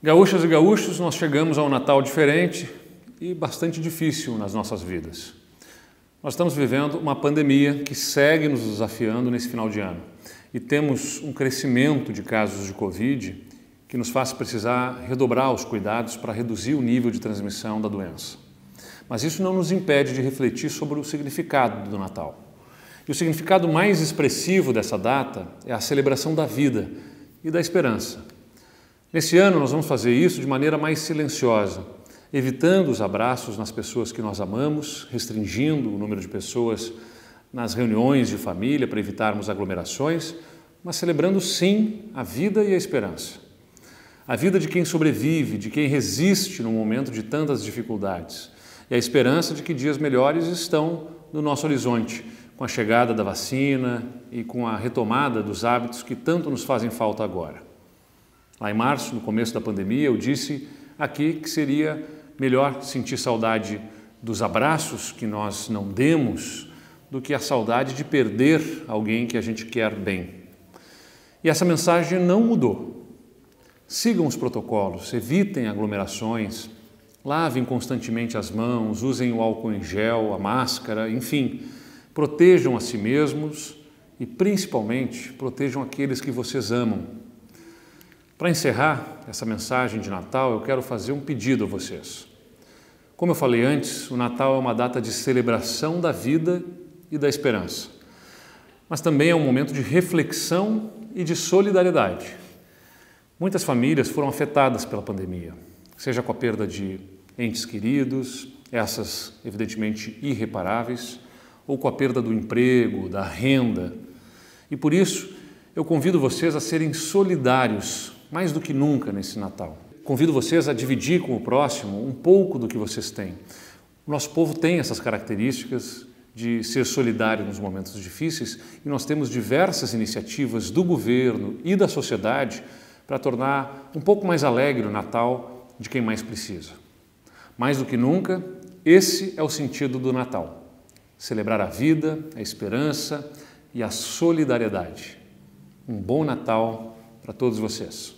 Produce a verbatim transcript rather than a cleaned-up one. Gaúchas e gaúchos, nós chegamos a um Natal diferente e bastante difícil nas nossas vidas. Nós estamos vivendo uma pandemia que segue nos desafiando nesse final de ano e temos um crescimento de casos de Covid que nos faz precisar redobrar os cuidados para reduzir o nível de transmissão da doença. Mas isso não nos impede de refletir sobre o significado do Natal. E o significado mais expressivo dessa data é a celebração da vida e da esperança. Nesse ano nós vamos fazer isso de maneira mais silenciosa, evitando os abraços nas pessoas que nós amamos, restringindo o número de pessoas nas reuniões de família para evitarmos aglomerações, mas celebrando sim a vida e a esperança. A vida de quem sobrevive, de quem resiste num momento de tantas dificuldades e a esperança de que dias melhores estão no nosso horizonte, com a chegada da vacina e com a retomada dos hábitos que tanto nos fazem falta agora. Lá em março, no começo da pandemia, eu disse aqui que seria melhor sentir saudade dos abraços que nós não demos do que a saudade de perder alguém que a gente quer bem. E essa mensagem não mudou. Sigam os protocolos, evitem aglomerações, lavem constantemente as mãos, usem o álcool em gel, a máscara, enfim, protejam a si mesmos e, principalmente, protejam aqueles que vocês amam. Para encerrar essa mensagem de Natal, eu quero fazer um pedido a vocês. Como eu falei antes, o Natal é uma data de celebração da vida e da esperança, mas também é um momento de reflexão e de solidariedade. Muitas famílias foram afetadas pela pandemia, seja com a perda de entes queridos, essas evidentemente irreparáveis, ou com a perda do emprego, da renda. E por isso, eu convido vocês a serem solidários mais do que nunca nesse Natal. Convido vocês a dividir com o próximo um pouco do que vocês têm. O nosso povo tem essas características de ser solidário nos momentos difíceis e nós temos diversas iniciativas do governo e da sociedade para tornar um pouco mais alegre o Natal de quem mais precisa. Mais do que nunca, esse é o sentido do Natal: celebrar a vida, a esperança e a solidariedade. Um bom Natal para todos vocês.